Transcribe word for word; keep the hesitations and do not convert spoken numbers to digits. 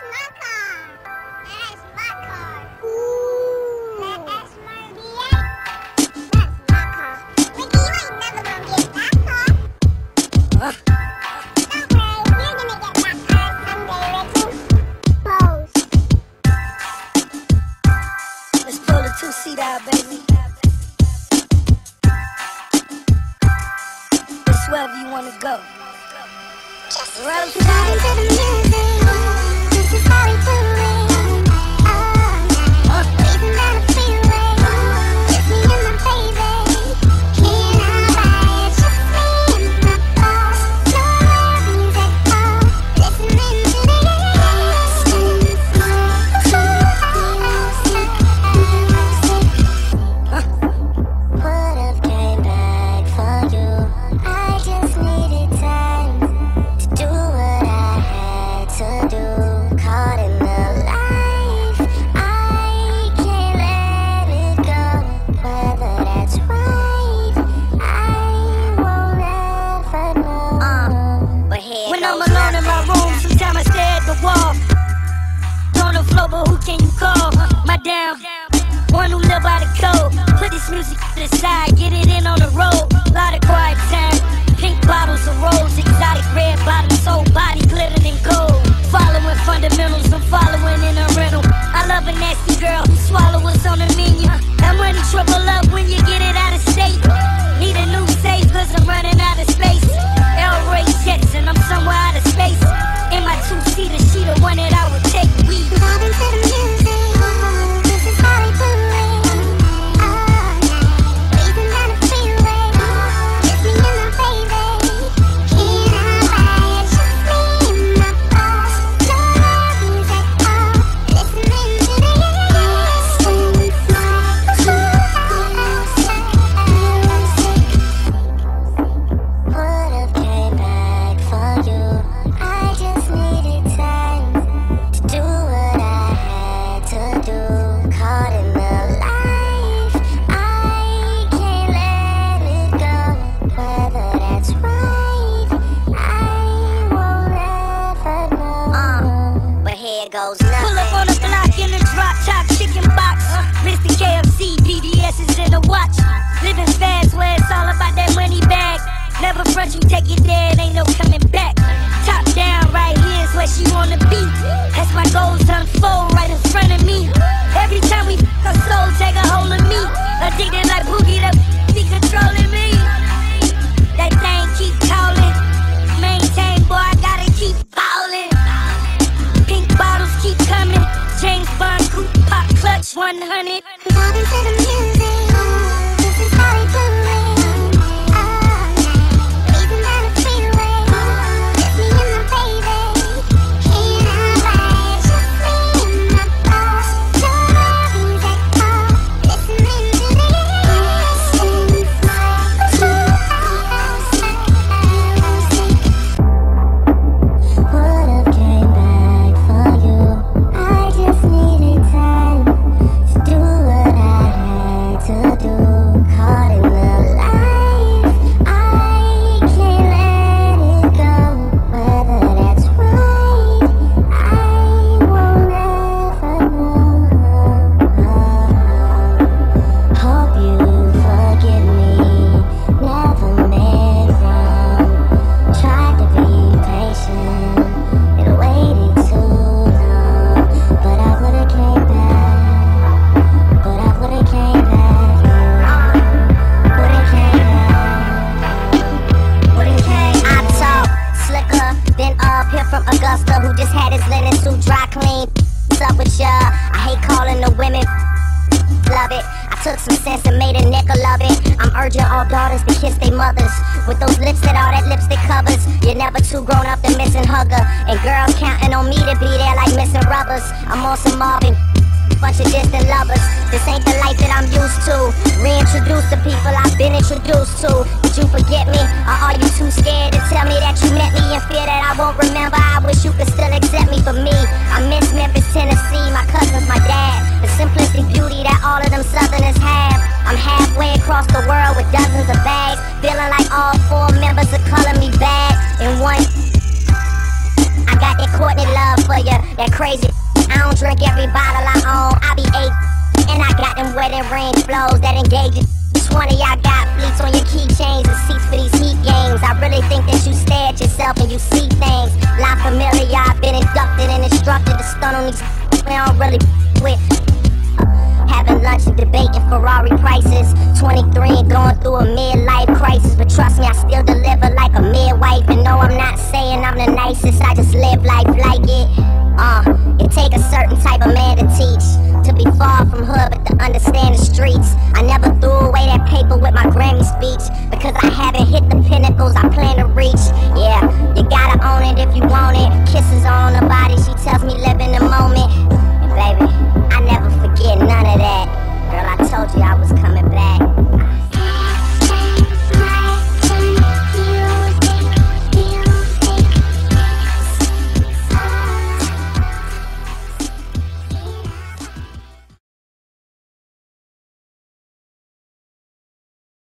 one hundred. Vibing to the music. This is how we do it. Oh, leaving down the freeway. Just me and my baby. Can't hide. Just me and my boss. No worries at all. Listening to this. Listening to music. Music. Would've came back for you. I just needed time. I'm on some Marvin, bunch of distant lovers. This ain't the life that I'm used to. Reintroduce the people I've been introduced to. Did you forget me? Or are you too scared to tell me that you met me and fear that I won't remember? I wish you could still accept me for me. I miss Memphis, Tennessee, my cousins, my dad. The simplistic beauty that all of them Southerners have. I'm halfway across the world with dozens of bags, feeling like all four members are calling me bad in one. I got that Courtney Love for ya, that crazy. I don't drink every bottle I own, I be eight. And I got them wedding ring flows that engage it. Which one of y'all got fleets on your keychains and seats for these heat games? I really think that you stare at yourself and you see things. Lot familiar, I've been inducted and instructed to stun on these we don't really with. Having lunch and debating Ferrari prices. twenty-three and going through a midlife crisis. But trust me, I still deliver like a midwife. And no, I'm not saying I'm the nicest. I just live life like it. Uh, it take a certain type of man to teach. To be far from hood, but to understand the streets. I never threw away that paper with my Grammy speech. Because I haven't hit the pinnacles I plan to reach. Yeah, you gotta own it if you want it. Kisses on her body, she tells me live in the moment. And baby, I never forget none of that. Girl, I told you I was coming back.